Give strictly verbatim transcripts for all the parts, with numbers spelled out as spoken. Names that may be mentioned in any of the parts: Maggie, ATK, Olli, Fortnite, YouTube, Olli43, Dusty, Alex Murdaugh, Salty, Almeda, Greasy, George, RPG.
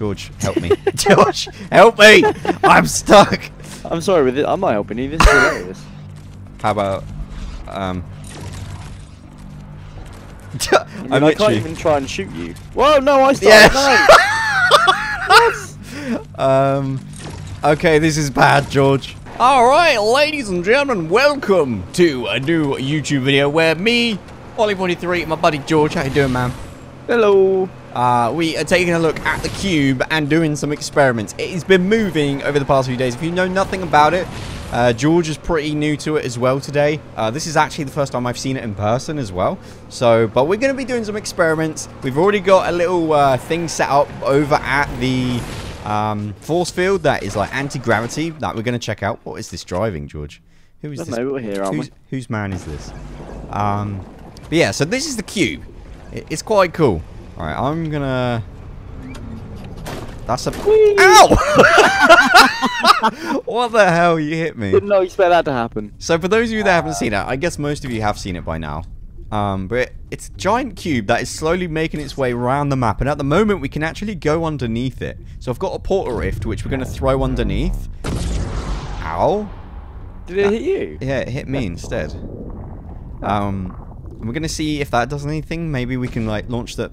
George, help me. George, help me! I'm stuck! I'm sorry with it. I'm not helping you. This is hilarious. How about... Um... I, mean, I literally... can't even try and shoot you. Whoa, no, I started! Yes. No. Yes. Um... Okay, this is bad, George. Alright, ladies and gentlemen, welcome to a new YouTube video where me, Olli forty-three, my buddy George, how you doing, man? Hello. Uh, we are taking a look at the cube and doing some experiments. It has been moving over the past few days. If you know nothing about it, uh, George is pretty new to it as well today. Uh, this is actually the first time I've seen it in person as well. So, but we're going to be doing some experiments. We've already got a little uh, thing set up over at the... Um, force field that is like anti-gravity that we're going to check out. What is this driving, George? Who is I don't this? Know, we're here, aren't who's, we? Whose man is this? Um, but yeah, so this is the cube. It, it's quite cool. All right, I'm gonna. That's a. Whee! Ow! What the hell? You hit me. Didn't expect that to happen. So for those of you that uh... haven't seen it, I guess most of you have seen it by now. Um, but it, it's a giant cube that is slowly making its way around the map, and at the moment we can actually go underneath it. So I've got a portal rift which we're going to throw underneath. Ow! Did it that, hit you? Yeah, it hit me instead. Um, and we're going to see if that does anything. Maybe we can like launch the.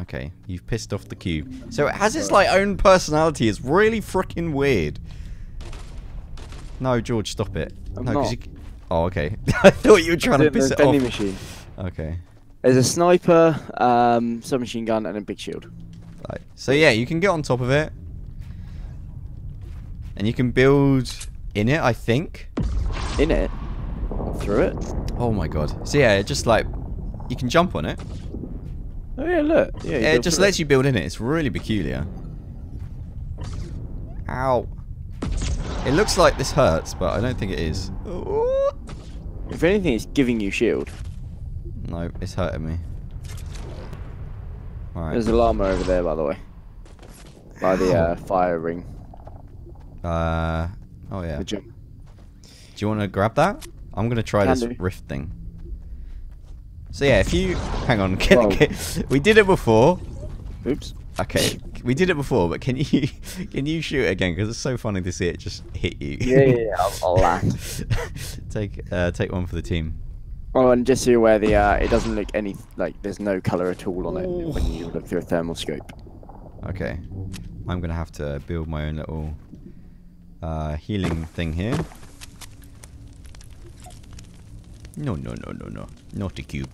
Okay, you've pissed off the cube. So it has its like own personality. It's really freaking weird. No, George, stop it. I'm no, not. You... Oh, okay. I thought you were trying to piss it off. Machine. Okay. There's a sniper, um, submachine gun, and a big shield. Right. So yeah, you can get on top of it, and you can build in it. I think. In it. Through it. Oh my god. So yeah, it just like you can jump on it. Oh yeah, look. Yeah. yeah it just lets it. you build in it. It's really peculiar. Ow. It looks like this hurts, but I don't think it is. Ooh. If anything, it's giving you shield. No, it's hurting me. All right. There's a llama over there, by the way. By the uh, fire ring. Uh, oh yeah. Do you want to grab that? I'm gonna try Can this do. rift thing. So yeah, if you hang on, can, can, we did it before. Oops. Okay, we did it before, but can you can you shoot it again? Because it's so funny to see it just hit you. Yeah, yeah, yeah. I'll, I'll laugh. Take uh, take one for the team. Oh, and just so you're aware, the uh, it doesn't look any like there's no color at all on it Ooh. when you look through a thermal scope. Okay, I'm gonna have to build my own little uh, healing thing here. No, no, no, no, no, not a cube.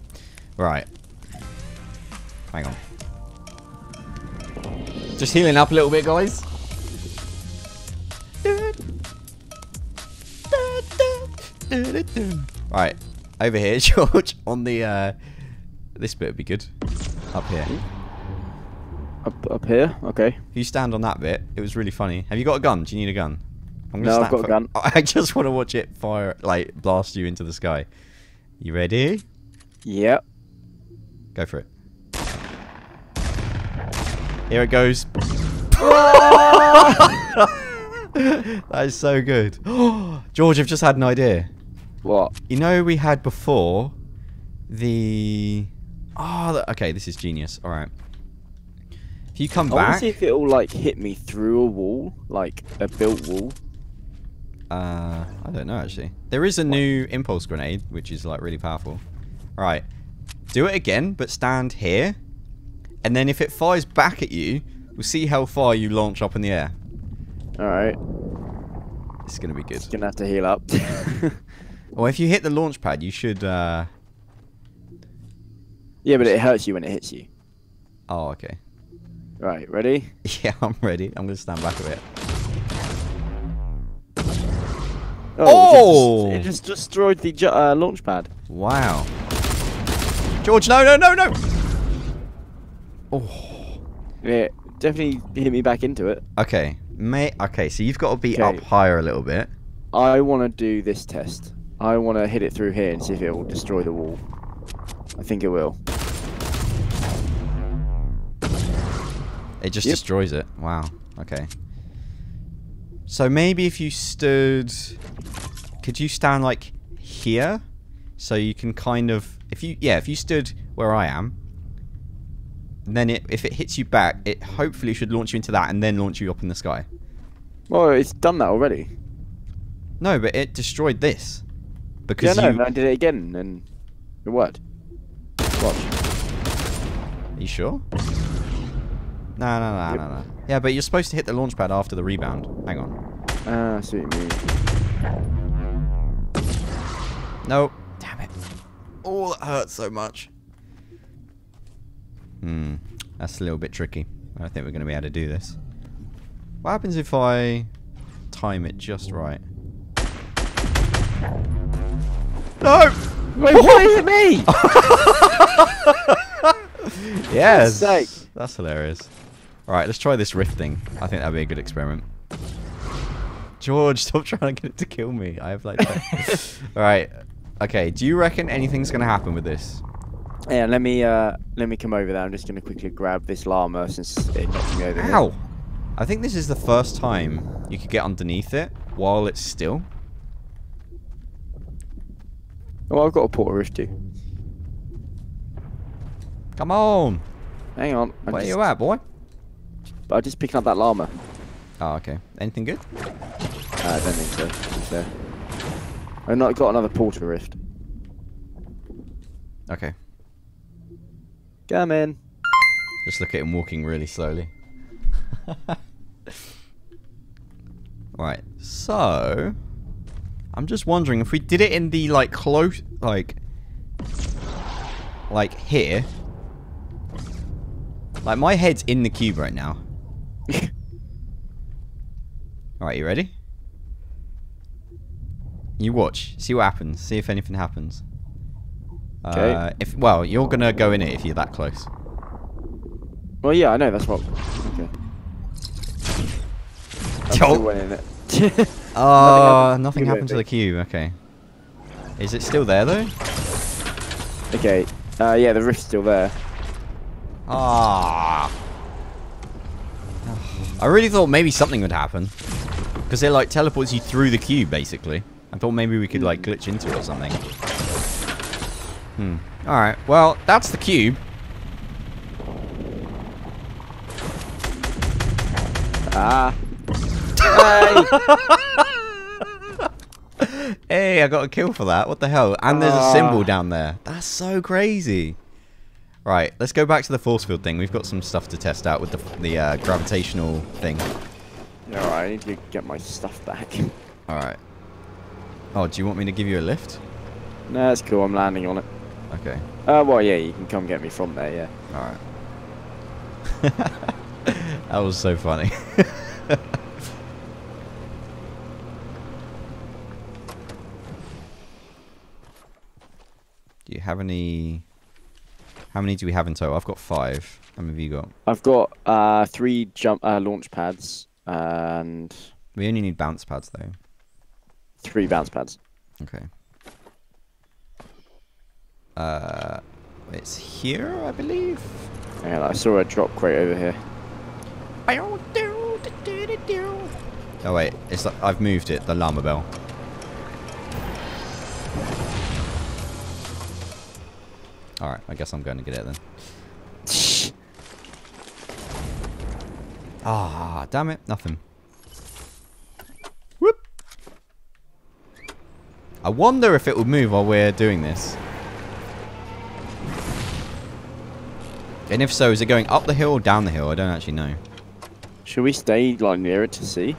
Right, hang on. Just healing up a little bit, guys. Right. Over here, George, on the, uh, this bit would be good. Up here. Up, up here? Okay. If you stand on that bit, it was really funny. Have you got a gun? Do you need a gun? I'm gonna no, I've got a gun. I just want to watch it fire, like, blast you into the sky. You ready? Yep. Go for it. Here it goes. That is so good. George, I've just had an idea. What? You know we had before the... Oh, the... okay, this is genius. All right. If you come I back... I want to see if it'll, like, hit me through a wall, like a built wall. Uh, I don't know, actually. There is a what? new impulse grenade, which is, like, really powerful. All right. Do it again, but stand here. And then if it fires back at you, we'll see how far you launch up in the air. All right. It's going to be good. It's going to have to heal up. Or well, if you hit the launch pad, you should, uh... Yeah, but it hurts you when it hits you. Oh, okay. Right, ready? Yeah, I'm ready. I'm going to stand back a bit. Oh! oh! It, just, it just destroyed the uh, launch pad. Wow. George, no, no, no, no! Oh. Yeah, definitely hit me back into it. Okay. May okay, so you've got to be okay. up higher a little bit. I want to do this test. I want to hit it through here and see if it will destroy the wall. I think it will. It just yep. destroys it. Wow. Okay. So maybe if you stood... Could you stand, like, here? So you can kind of... If you, yeah, if you stood where I am, and then it, if it hits you back, it hopefully should launch you into that and then launch you up in the sky. Oh, it's done that already. No, but it destroyed this. Because yeah, no, you... no, I did it again and it worked. Watch. Are you sure? No, no, no, yep. no, no. Yeah, but you're supposed to hit the launch pad after the rebound. Hang on. Ah, uh, I see what you mean. No. Damn it. Oh, that hurts so much. Hmm. That's a little bit tricky. I don't think we're going to be able to do this. What happens if I time it just right? No! Wait, why is it me? Yes. That's, that's hilarious. Alright, let's try this rift thing. I think that'd be a good experiment. George, stop trying to get it to kill me. I have like that. Alright. Okay, do you reckon anything's gonna happen with this? Yeah, let me uh let me come over there. I'm just gonna quickly grab this llama since it knocked me over. Ow! Here. I think this is the first time you could get underneath it while it's still. Oh, I've got a portal rift too. Come on! Hang on. I'm Where just, are you at, boy? But I'm just picking up that llama. Oh, okay. Anything good? Uh, I don't think so. It's there. I've not got another portal rift. Okay. Come in. Just look at him walking really slowly. Alright, so I'm just wondering if we did it in the like close like like here. Like my head's in the cube right now. Alright, you ready? You watch, see what happens, see if anything happens. Okay. Uh, if well, you're gonna go in it if you're that close. Well yeah, I know that's what okay. Oh, in it. uh, nothing, nothing happened to the cube. Okay. Is it still there though? Okay. Uh, yeah, the rift's still there. Ah. I really thought maybe something would happen because it like teleports you through the cube basically. I thought maybe we could like glitch into it or something. Hmm. All right. Well, that's the cube. Ah. Hey, I got a kill for that. What the hell? And there's a symbol down there. That's so crazy. Right, let's go back to the force field thing. We've got some stuff to test out with the, the uh, gravitational thing. Alright, I need to get my stuff back. Alright. Oh, do you want me to give you a lift? No, that's cool. I'm landing on it. Okay. Uh, well, yeah, you can come get me from there, yeah. Alright. That was so funny. Do you have any... How many do we have in total? I've got five. How many have you got? I've got uh, three jump uh, launch pads and... We only need bounce pads though. Three bounce pads. Okay. Uh, it's here, I believe? Yeah, I saw a drop crate over here. Oh wait, it's like I've moved it, the llama bell. Alright, I guess I'm going to get it then. Ah, damn it, nothing. Whoop! I wonder if it will move while we're doing this. And if so, is it going up the hill or down the hill? I don't actually know. Should we stay like near it to see?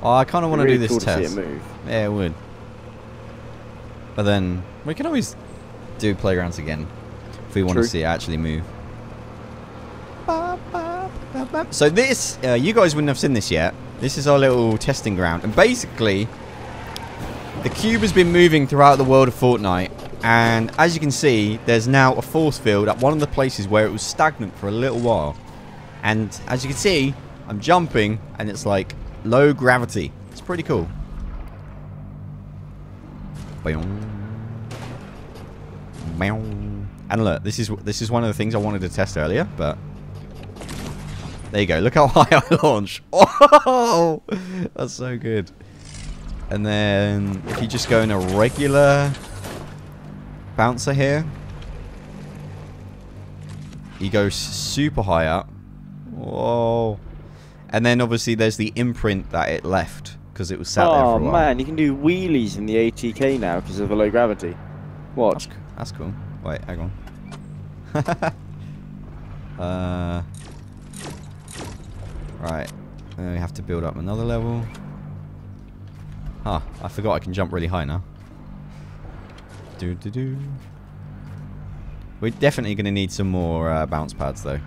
Oh, I kind of want to really do this cool test. To see it move. Yeah, it would. But then, we can always do playgrounds again. We want True. to see it actually move. So this, uh, you guys wouldn't have seen this yet. This is our little testing ground. And basically, the cube has been moving throughout the world of Fortnite. And as you can see, there's now a force field at one of the places where it was stagnant for a little while. And as you can see, I'm jumping and it's like low gravity. It's pretty cool. And look, this is this is one of the things I wanted to test earlier, but there you go. Look how high I launch. Oh, that's so good. And then if you just go in a regular bouncer here, He goes super high up. Whoa. And then obviously there's the imprint that it left because it was sat oh, there for a while. Oh man, you can do wheelies in the A T K now because of the low gravity. Watch. That's, that's cool. Wait, hang on. uh, right. Then we have to build up another level. Huh, I forgot I can jump really high now. Do do do. We're definitely going to need some more uh, bounce pads though. Do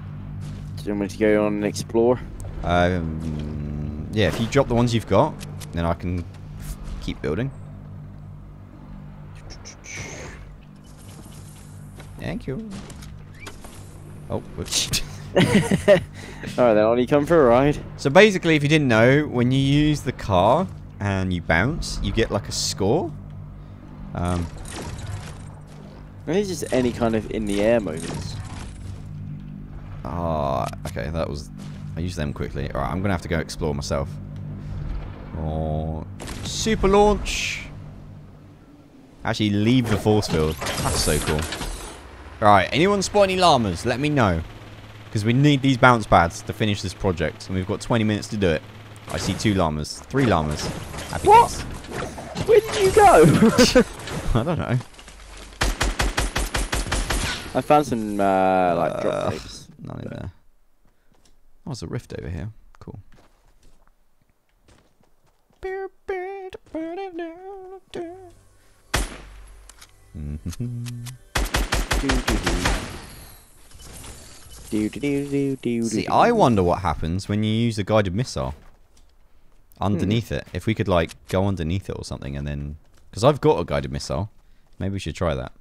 you want me to go on and explore? Um, yeah, if you drop the ones you've got, then I can f keep building. Thank you. Oh, whoops. Alright then, Ollie, come for a ride. So basically, if you didn't know, when you use the car and you bounce, you get like a score. Um... And it's just any kind of in-the-air moments. Ah, oh, okay, that was... I used them quickly. Alright, I'm going to have to go explore myself. Oh, super launch! Actually, leave the force field. That's so cool. Alright, anyone spot any llamas? Let me know. Because we need these bounce pads to finish this project. And we've got twenty minutes to do it. I see two llamas. Three llamas. Happy what? Days. Where did you go? I don't know. I found some, uh, like, uh, drop tapes. None in there. Oh, there's a rift over here. Cool. See, I wonder what happens when you use a guided missile underneath hmm. it. If we could, like, go underneath it or something and then... Because I've got a guided missile. Maybe we should try that.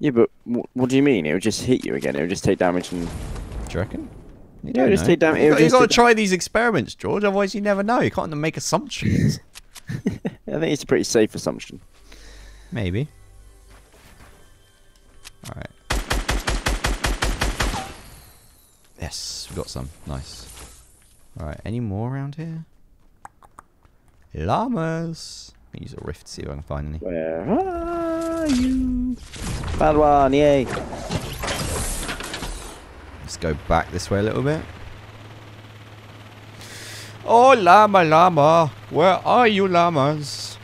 Yeah, but what do you mean? It would just hit you again. It would just take damage and... Do you reckon? You don't just take damage. You've got to try these experiments, George. Otherwise, you never know. You can't make assumptions. I think it's a pretty safe assumption. Maybe. All right. Yes, we got some. Nice. All right. Any more around here? Llamas. I'm gonna use a rift to see if I can find any. Where are you? Bad one, yay! Let's go back this way a little bit. Oh, llama, llama! Where are you, llamas?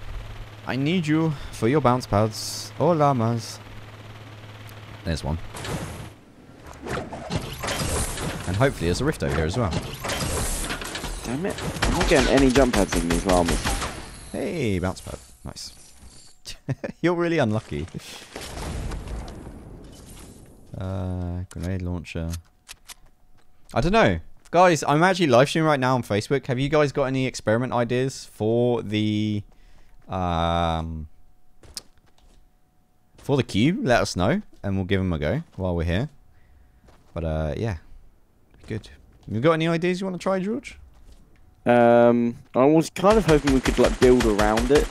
I need you for your bounce pads. Oh, llamas! There's one. And hopefully there's a rift over here as well. Damn it! I'm not getting any jump pads in these llamas. Hey, bounce pad. Nice. You're really unlucky. Uh, grenade launcher. I don't know. Guys, I'm actually live streaming right now on Facebook. Have you guys got any experiment ideas for the... Um, for the cube? Let us know. And we'll give them a go while we're here. But, uh, yeah. Good. You got any ideas you want to try, George? Um, I was kind of hoping we could, like, build around it.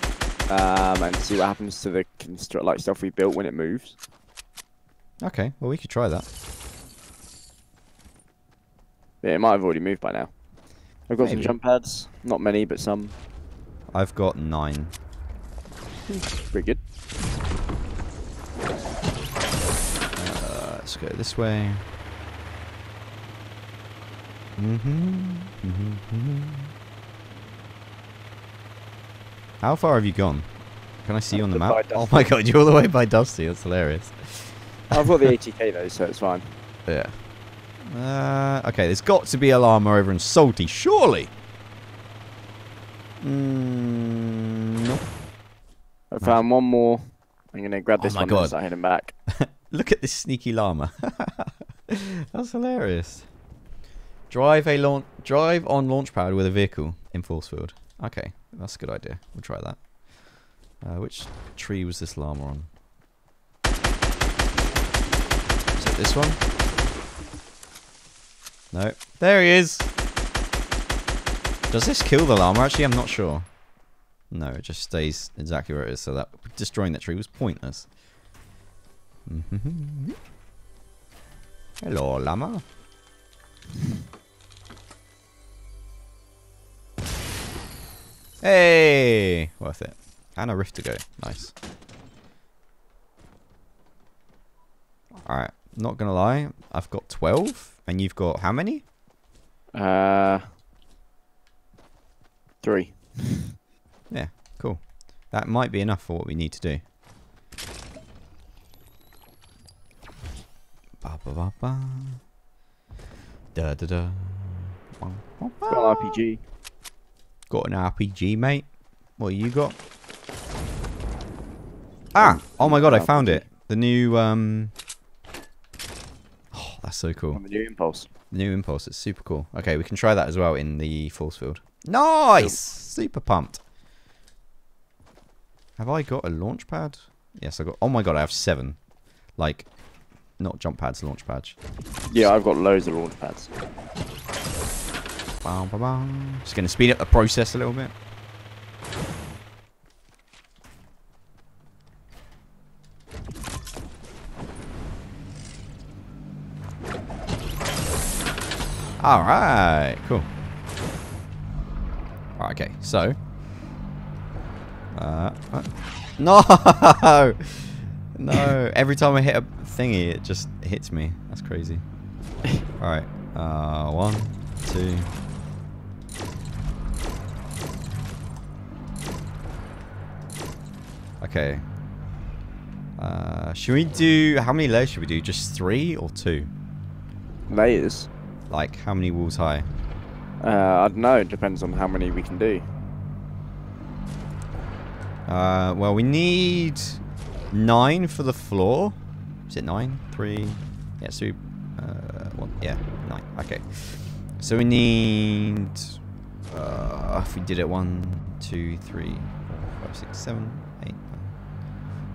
Um, and see what happens to the construct, like, stuff we built when it moves. Okay, well, we could try that. Yeah, it might have already moved by now. I've got Maybe. some jump pads. Not many, but some. I've got nine. Pretty good. Uh, let's go this way. Mm-hmm. Mm-hmm. Mm-hmm. How far have you gone? Can I see I'm you on the map? Oh my god, you're all the way by Dusty. That's hilarious. I've got the A T K though, so it's fine. Yeah. Uh, okay, there's got to be a llama over in Salty, surely. Mm, nope. I found one more. I'm gonna grab this oh one and start heading back. Look at this sneaky llama. That's hilarious. Drive a launch. Drive on launchpad with a vehicle in force field. Okay, that's a good idea. We'll try that. Uh, which tree was this llama on? This one? No. There he is! Does this kill the llama? Actually, I'm not sure. No, it just stays exactly where it is, so that destroying that tree was pointless. Mm-hmm. Hello, llama. Hey! Worth it. And a rift to go. Nice. Alright, Not gonna lie, I've got twelve, and you've got how many? Uh, three. Yeah, cool. That might be enough for what we need to do. Ba ba ba ba. Da da da. Ba, ba, ba. Got an R P G. Got an R P G, mate. What you got? Ah! Oh my god, I found it. The new um. Oh, that's so cool. And the new impulse. The new impulse. It's super cool. Okay, we can try that as well in the force field. Nice. Super pumped. Have I got a launch pad? Yes, I got. Oh my god, I have seven. Like, not jump pads, launch pads. Yeah, I've got loads of launch pads. Bam, bam, bam. Just gonna speed up the process a little bit. Alright, cool. Alright, okay, so. Uh, uh, no! No, every time I hit a thingy, it just hits me. That's crazy. Alright, uh, one, two. Okay. Uh, should we do. How many layers should we do? Just three or two? Layers? Like, how many walls high? Uh, I don't know. It depends on how many we can do. Uh, well, we need nine for the floor. Is it nine? Three? Yeah, so... Uh, one. Yeah, nine. Okay. So we need... Uh, if we did it, one, two, three, four, five, six, seven, eight, nine.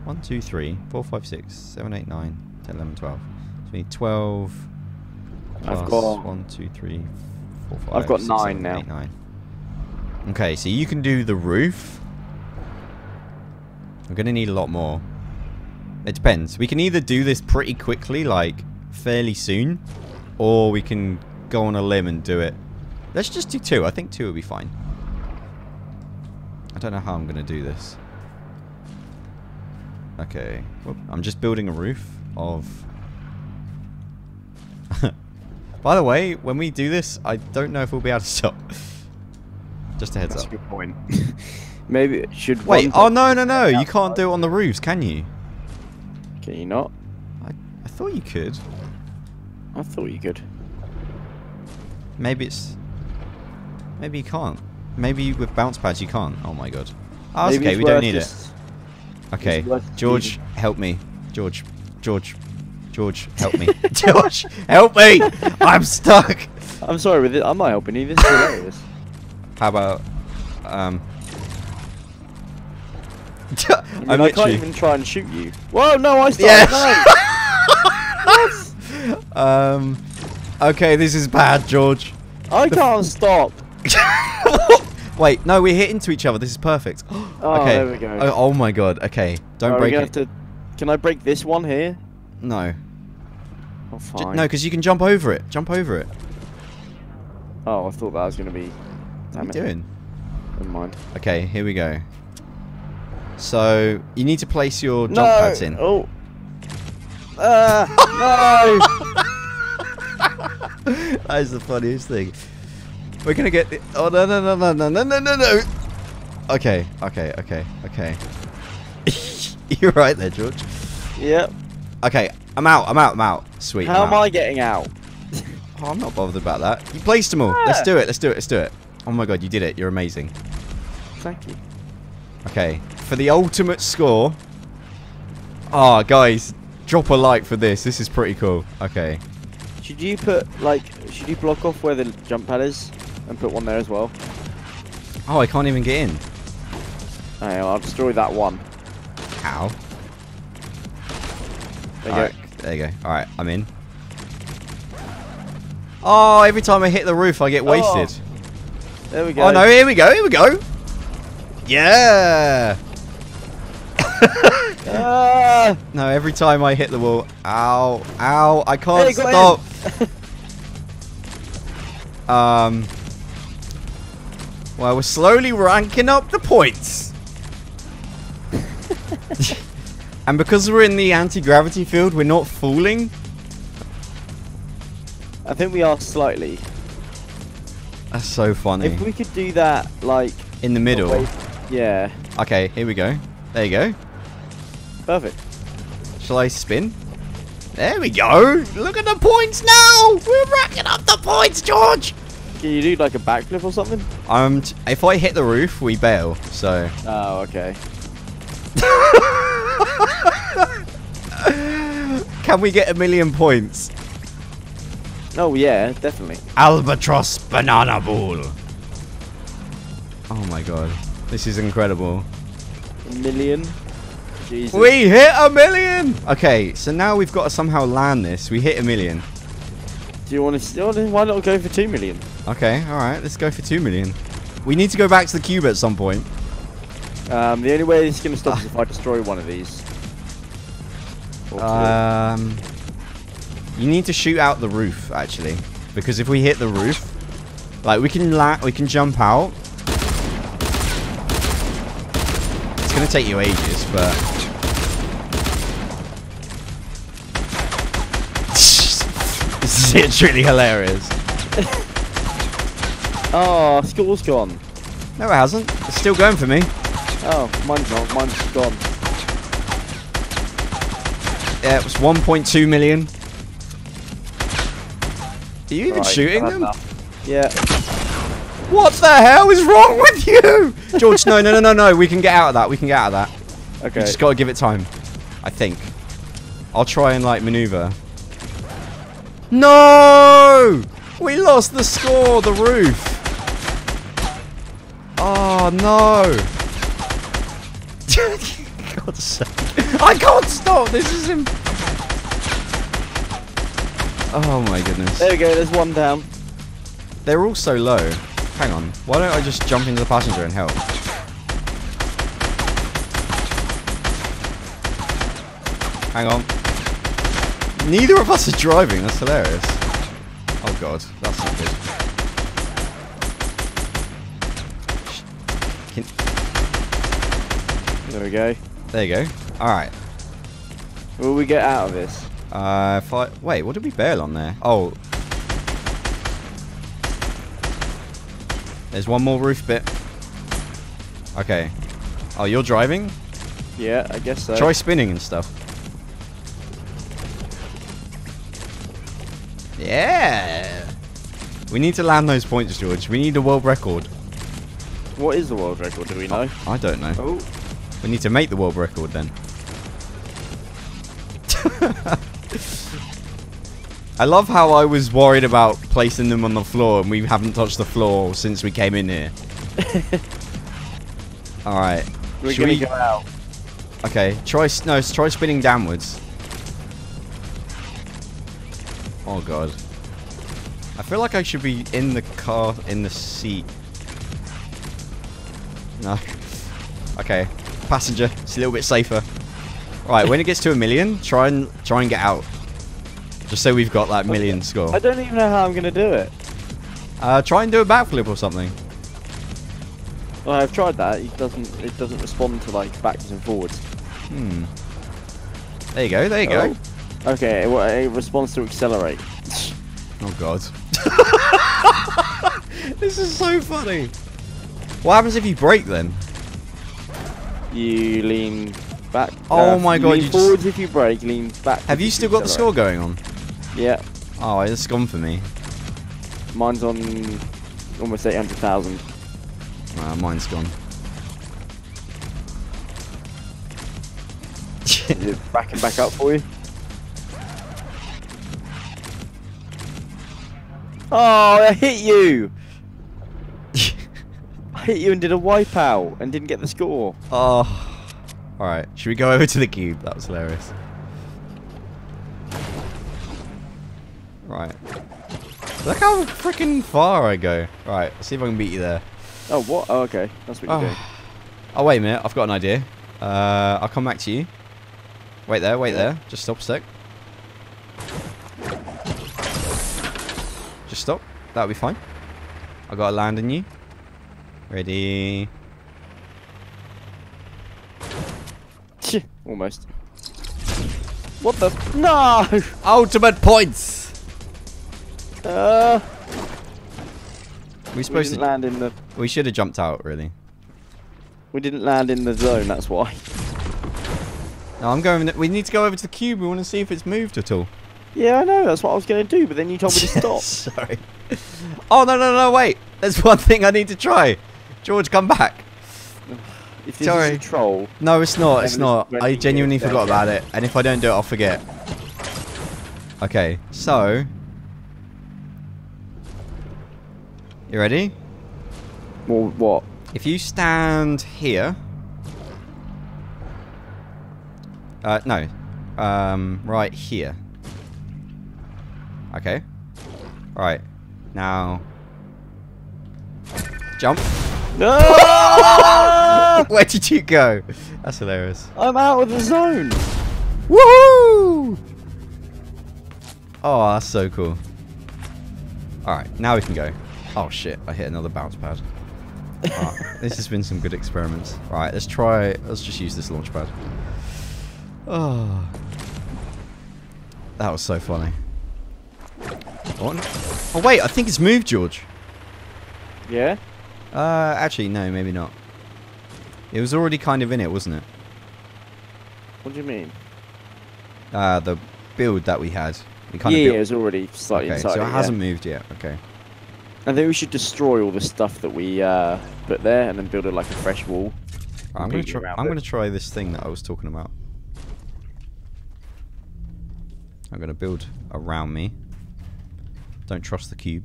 One, two, three, four, five, six, seven, eight, nine, ten, eleven, twelve. So we need twelve... Plus I've got one, two, three, four, five. I've got six, nine seven, now. Eight, nine. Okay, so you can do the roof. We're gonna need a lot more. It depends. We can either do this pretty quickly, like fairly soon, or we can go on a limb and do it. Let's just do two. I think two will be fine. I don't know how I'm gonna do this. Okay. Whoop. I'm just building a roof of. By the way, when we do this, I don't know if we'll be able to stop. Just a heads That's up. That's a good point. Maybe it should... Wait, oh no, no, no. You can't do it on the roofs, can you? Can you not? I, I thought you could. I thought you could. Maybe it's... Maybe you can't. Maybe with bounce pads you can't. Oh my god. Oh, that's okay, we don't need it. Okay, George, help me. George, George. George, help me. George, help me! I'm stuck! I'm sorry with it. I'm not helping you. This is hilarious. How about... Um... I, mean, I'm I can't even try and shoot you. Whoa, no, I started. Yes. Yes. Um... Okay, this is bad, George. I the can't stop. Wait, no, we're hitting to each other. This is perfect. Oh, okay. There we go. Oh, oh my god, okay. Don't right, break it. To... Can I break this one here? No. Oh, fine. No, because you can jump over it. Jump over it. Oh, I thought that was going to be... Damn what are you it. doing? Never mind. Okay, here we go. So, you need to place your jump no! pads in. Oh. Uh, no! That is the funniest thing. We're going to get the... Oh, no, no, no, no, no, no, no, no, no. Okay, okay, okay, okay. You're right there, George. Yep. Okay, I'm out, I'm out, I'm out. Sweet. How am I getting out? Oh, I'm not bothered about that. You placed them all. Yeah. Let's do it, let's do it, let's do it. Oh my god, you did it. You're amazing. Thank you. Okay, for the ultimate score. Ah, oh, guys, drop a like for this. This is pretty cool. Okay. Should you put, like, should you block off where the jump pad is and put one there as well? Oh, I can't even get in. Oh, I'll destroy that one. Ow. There you, right, there you go. Alright, I'm in. Oh, every time I hit the roof, I get wasted. Oh. There we go. Oh, no, here we go, here we go. Yeah! Ah. No, every time I hit the wall. Ow, ow, I can't stop. um. Well, we're slowly ranking up the points. And because we're in the anti-gravity field, we're not falling. I think we are slightly. That's so funny. If we could do that, like... in the middle? Away. Yeah. Okay, here we go. There you go. Perfect. Shall I spin? There we go! Look at the points now! We're racking up the points, George! Can you do, like, a backflip or something? Um, t if I hit the roof, we bail, so... Oh, okay. Can we get a million points? Oh, yeah, definitely. Albatross banana ball. Oh, my God. This is incredible. A million. Jesus. We hit a million. Okay, so now we've got to somehow land this. We hit a million. Do you want to... Why not go for two million? Okay, all right. Let's go for two million. We need to go back to the cube at some point. Um, the only way this is going to stop is if I destroy one of these. Um... You need to shoot out the roof, actually, because if we hit the roof, like we can la we can jump out. It's gonna take you ages, but this is literally hilarious. Oh, school's gone. No, it hasn't. It's still going for me. Oh, mine's not. Mine's gone. Yeah, it was one point two million. Are you even right, shooting them? Enough. Yeah. What the hell is wrong with you? George, no, no, no, no, no. We can get out of that. We can get out of that. Okay. You just got to give it time, I think. I'll try and, like, maneuver. No! We lost the score, the roof. Oh, no. God's sake. I can't stop. This is impossible. Oh my goodness. There we go, there's one down. They're all so low. Hang on, why don't I just jump into the passenger and help? Hang on. Neither of us are driving, that's hilarious. Oh god, that's not good. Can... There we go. There you go. Alright. Will we get out of this? Uh, if I, wait, what did we bail on there? Oh. There's one more roof bit. Okay. Oh, you're driving? Yeah, I guess so. Try spinning and stuff. Yeah! We need to land those points, George. We need a world record. What is the world record, do we know? Oh, I don't know. Oh. We need to make the world record then. I love how I was worried about placing them on the floor and we haven't touched the floor since we came in here. Alright. We're Should gonna we... go out. Okay, try no, try spinning downwards. Oh god. I feel like I should be in the car, in the seat. No. Okay. Passenger, it's a little bit safer. Alright, when it gets to a million, try and try and get out. Just so we've got that million score. I don't even know how I'm going to do it. Uh, try and do a backflip or something. Well, I've tried that. It doesn't. It doesn't respond to like backwards and forwards. Hmm. There you go. There you oh. go. Okay. Well, it responds to accelerate. Oh god. This is so funny. What happens if you brake then? You lean back. Oh uh, my god. Lean you forwards just... if you brake. Lean back. Have you still got accelerate. the score going on? Yeah. Oh, it's gone for me. Mine's on almost eight hundred thousand. Uh, mine's gone. Is it back and back up for you? Oh, I hit you! I hit you and did a wipeout and didn't get the score. Oh. Alright, should we go over to the cube? That was hilarious. Right. Look how freaking far I go. Right, let's see if I can beat you there. Oh, what? Oh, okay. That's what you do. Oh, wait a minute. I've got an idea. Uh, I'll come back to you. Wait there, wait there. Just stop a sec. Just stop. That'll be fine. I've got to land on you. Ready. Almost. What the? No! Ultimate points! Uh, we supposed we didn't to land in the. We should have jumped out, really. We didn't land in the zone. That's why. No, I'm going. We need to go over to the cube. We want to see if it's moved at all. Yeah, I know. That's what I was going to do, but then you told me to stop. Sorry. Oh no, no, no! Wait. There's one thing I need to try. George, come back. If this Sorry. Is a troll. No, it's not. It's not. I genuinely forgot about it, and if I don't do it, I'll forget. Okay, so. You ready? Well, what? If you stand here. Uh, no. Um, right here. Okay. Alright. Now. Jump. No! Where did you go? That's hilarious. I'm out of the zone. Woohoo! Oh, that's so cool. Alright, now we can go. Oh shit, I hit another bounce pad. Right, this has been some good experiments. Alright, let's try, let's just use this launch pad. Oh. That was so funny. What? Oh wait, I think it's moved, George. Yeah? Uh, actually, no, maybe not. It was already kind of in it, wasn't it? What do you mean? Uh, the build that we had. We kind yeah, of built... yeah, it was already slightly okay, inside so it, it hasn't yeah. moved yet, okay. I think we should destroy all the stuff that we uh, put there and then build it like a fresh wall. Right, I'm going to try this thing that I was talking about. I'm going to build around me. Don't trust the cube.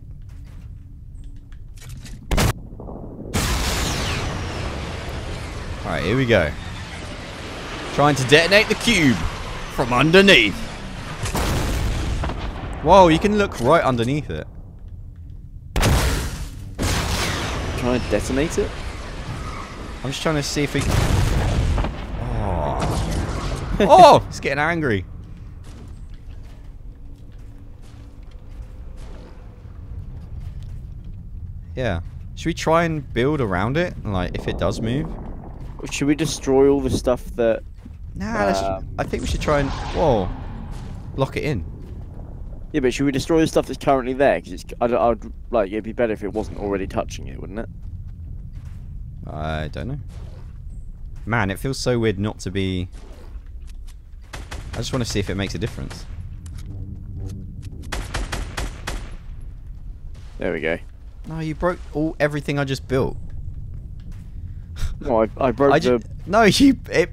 Alright, here we go. Trying to detonate the cube from underneath. Whoa, you can look right underneath it. Trying to detonate it? I'm just trying to see if we can... Oh, oh it's getting angry. Yeah. Should we try and build around it? Like, if it does move? Should we destroy all the stuff that... Nah, uh, I think we should try and... Whoa. Lock it in. Yeah, but should we destroy the stuff that's currently there? Because I'd, I'd like it'd be better if it wasn't already touching it, wouldn't it? I don't know. Man, it feels so weird not to be. I just want to see if it makes a difference. There we go. No, you broke all everything I just built. No, I, I broke I the. No, you it.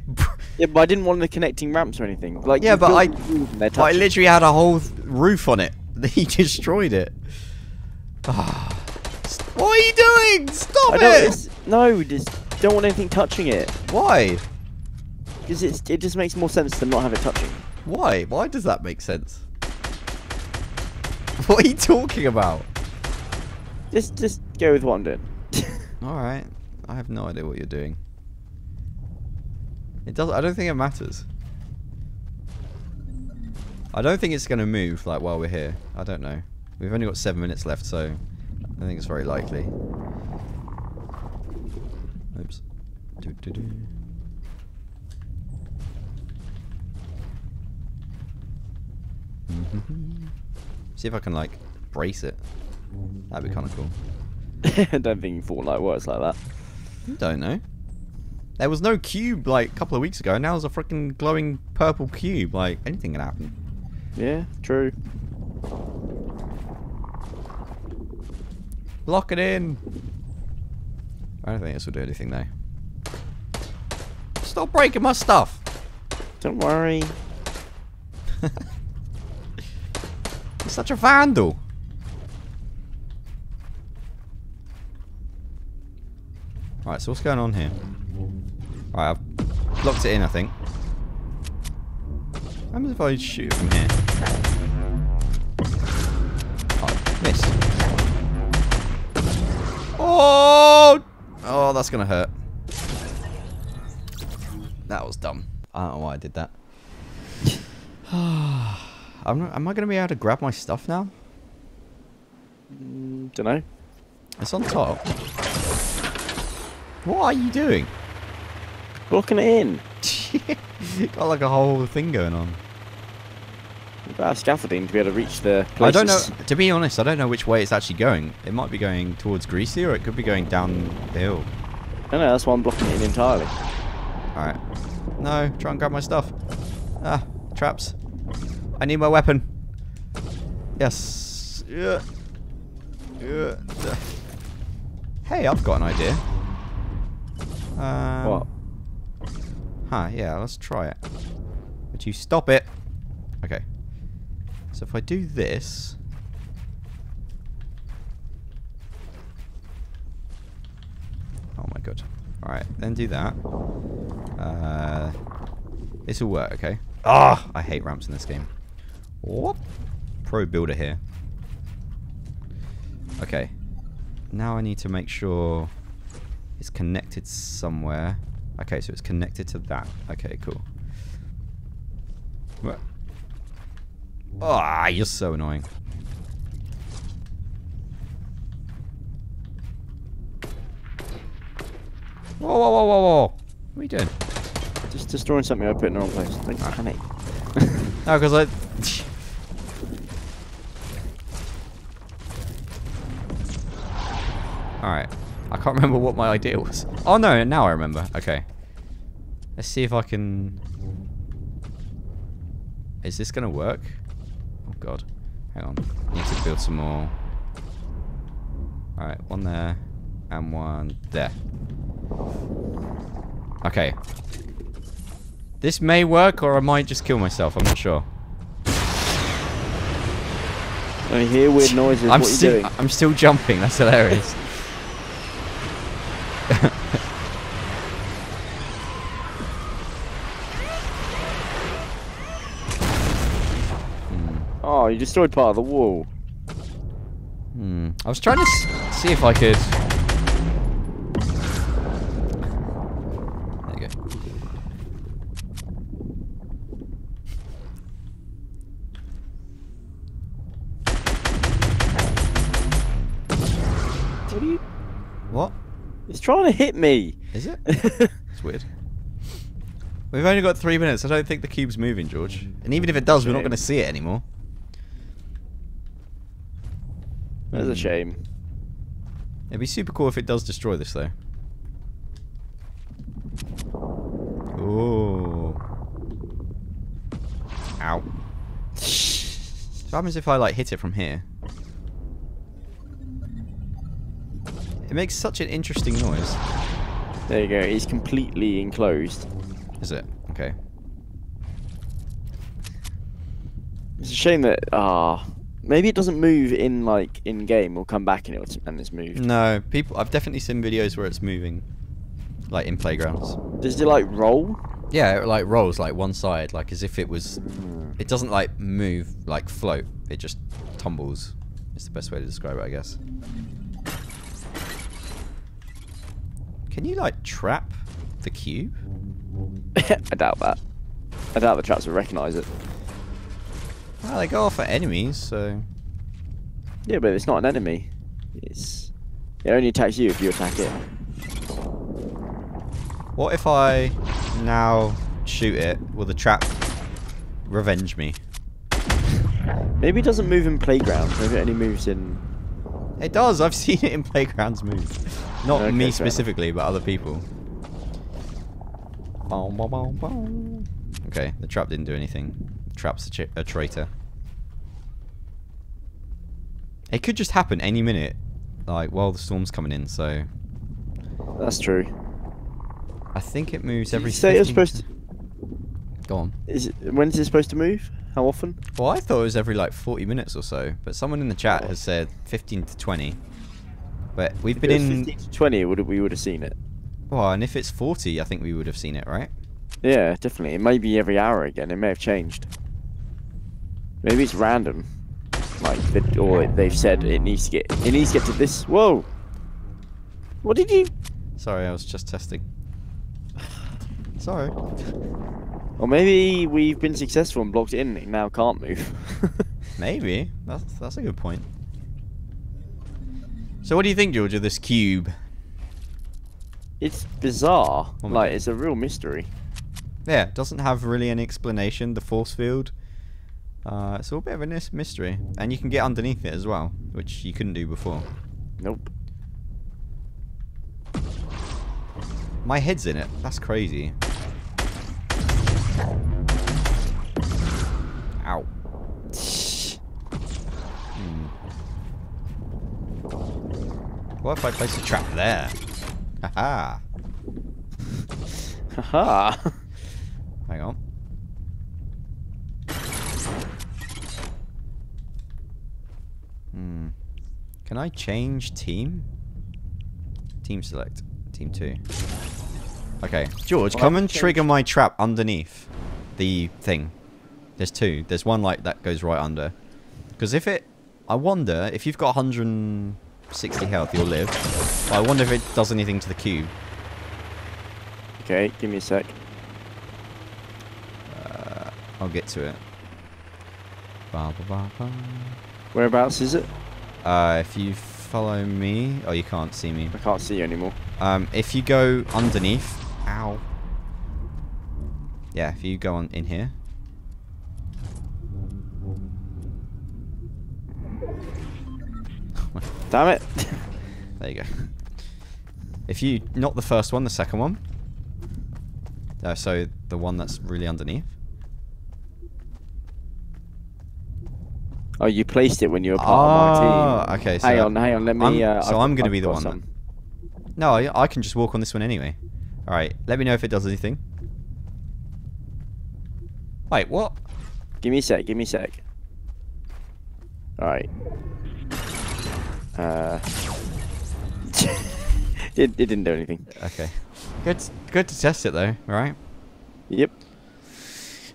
Yeah, but I didn't want the connecting ramps or anything. Like, yeah, but I, but I literally had a whole roof on it. He destroyed it. Oh. What are you doing? Stop I it! Don't, no, just don't want anything touching it. Why? Because it just makes more sense to not have it touching. Why? Why does that make sense? What are you talking about? Just, just go with what I'm doing. All right. I have no idea what you're doing. It does. I don't think it matters. I don't think it's going to move like while we're here. I don't know. We've only got seven minutes left, so I think it's very likely. Oops. Do, do, do. See if I can like brace it. That'd be kind of cool. I don't think Fortnite works like that. I don't know. There was no cube like a couple of weeks ago, and now there's a freaking glowing purple cube. Like, anything can happen. Yeah, true. Lock it in. I don't think this will do anything though. Stop breaking my stuff. Don't worry. You're such a vandal. Alright, so what's going on here? Alright, I've locked it in, I think. How much if I shoot from here? Oh, missed. Oh! Oh, that's gonna hurt. That was dumb. I don't know why I did that. I'm not, am I gonna be able to grab my stuff now? Mm, dunno. It's on top. What are you doing? Locking it in. Got like a whole thing going on. We've got our scaffolding to be able to reach the places. I don't know. To be honest, I don't know which way it's actually going. It might be going towards Greasy, or it could be going down the hill. No, no, that's why I'm blocking it in entirely. Alright. No, try and grab my stuff. Ah, traps. I need my weapon. Yes. Yeah. Yeah. Hey, I've got an idea. Um, what? Huh, yeah, let's try it. Would you stop it? Okay. So if I do this... Oh my god. Alright, then do that. Uh, this will work, okay? Ah! I hate ramps in this game. Whoop! Pro builder here. Okay. Now I need to make sure it's connected somewhere. Okay, so it's connected to that. Okay, cool. What? Ah, you're so annoying. Whoa, whoa, whoa, whoa, whoa. What are you doing? Just destroying something I put in the wrong place. Don't panic. No, because I... Alright. I can't remember what my idea was. Oh, no, now I remember. Okay. Let's see if I can... Is this going to work? Oh, God. Hang on. I need to build some more. Alright, one there. And one there. Okay. This may work, or I might just kill myself. I'm not sure. I hear weird noises. I'm what still, are you doing? I'm still jumping. That's hilarious. Oh, you destroyed part of the wall. Hmm. I was trying to s see if I could... There you go. What are you... What? It's trying to hit me. Is it? It's weird. We've only got three minutes. I don't think the cube's moving, George. And even if it does, we're not going to see it anymore. That's a shame. It'd be super cool if it does destroy this, though. Ooh. Ow. What happens if I, like, hit it from here? It makes such an interesting noise. There you go. It's completely enclosed. Is it? Okay. It's a shame that... Ah... Uh, Maybe it doesn't move in, like, in-game, or come back and, it'll and it's moved. No, people. I've definitely seen videos where it's moving, like, in playgrounds. Does it, like, roll? Yeah, it, like, rolls, like, one side, like, as if it was... It doesn't, like, move, like, float. It just tumbles. It's the best way to describe it, I guess. Can you, like, trap the cube? I doubt that. I doubt the traps will recognise it. Well, they go off at enemies, so... Yeah, but it's not an enemy. It's... It only attacks you if you attack it. What if I now shoot it? Will the trap revenge me? Maybe it doesn't move in playgrounds. Maybe it only moves in... It does! I've seen it in playgrounds move. Not okay, me specifically, but other people. Okay, the trap didn't do anything. Traps a, tra a traitor. It could just happen any minute, like while the storm's coming in. So that's true. I think it moves every. Did you say it was supposed to. Go on. Is it, when is it supposed to move? How often? Well, I thought it was every like forty minutes or so, but someone in the chat oh. has said fifteen to twenty. But we've if been it was in fifteen to twenty. Would we would have seen it? Well, and if it's forty, I think we would have seen it, right? Yeah, definitely. It may be every hour again. It may have changed. Maybe it's random, like, the, or they've said it needs to get, it needs to get to this. Whoa! What did you? Sorry, I was just testing. Sorry. Or maybe we've been successful and blocked it in, and it now can't move. Maybe that's that's a good point. So, what do you think, George, of this cube? It's bizarre. Oh, like, it's a real mystery. Yeah, it doesn't have really any explanation. The force field. Uh, so a bit of a nice mystery. And you can get underneath it as well, which you couldn't do before. Nope. My head's in it. That's crazy. Ow. Hmm. What if I place a trap there? Haha. Haha. Hang on. Hmm. Can I change team? Team select. Team two. Okay, George, well, come and trigger my trap underneath the thing. There's two. There's one like that goes right under. Because if it, I wonder if you've got one hundred sixty health, you'll live. But I wonder if it does anything to the cube. Okay, give me a sec. Uh, I'll get to it. Ba, ba, ba, ba. Whereabouts is it? Uh, if you follow me, oh, you can't see me. I can't see you anymore. Um, if you go underneath. Ow. Yeah, if you go on in here. Damn it. There you go. If you, not the first one, the second one. Uh, so the one that's really underneath. Oh, you placed it when you were part oh, of my team. Okay, so hang on, hang on, let me... I'm, uh, so I've, I'm going to be the one. That, no, I, I can just walk on this one anyway. Alright, let me know if it does anything. Wait, what? Give me a sec, give me a sec. Alright. Uh, it, it didn't do anything. Okay. Good, good to test it though, right? Yep.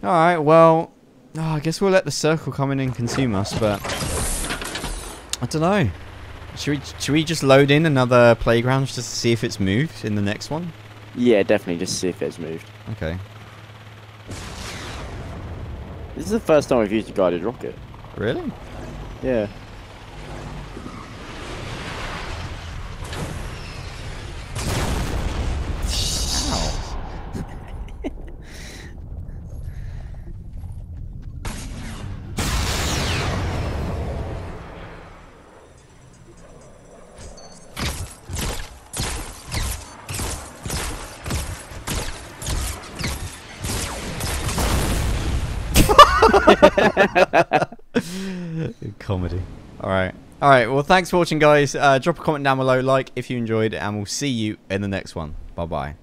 Alright, well... Oh, I guess we'll let the circle come in and consume us, but I don't know. Should we, should we just load in another playground just to see if it's moved in the next one? Yeah, definitely, just to see if it's moved. Okay. This is the first time we've used a guided rocket. Really? Yeah. Comedy. Alright. Alright, well, thanks for watching, guys. Uh, drop a comment down below, like if you enjoyed, and we'll see you in the next one. Bye-bye.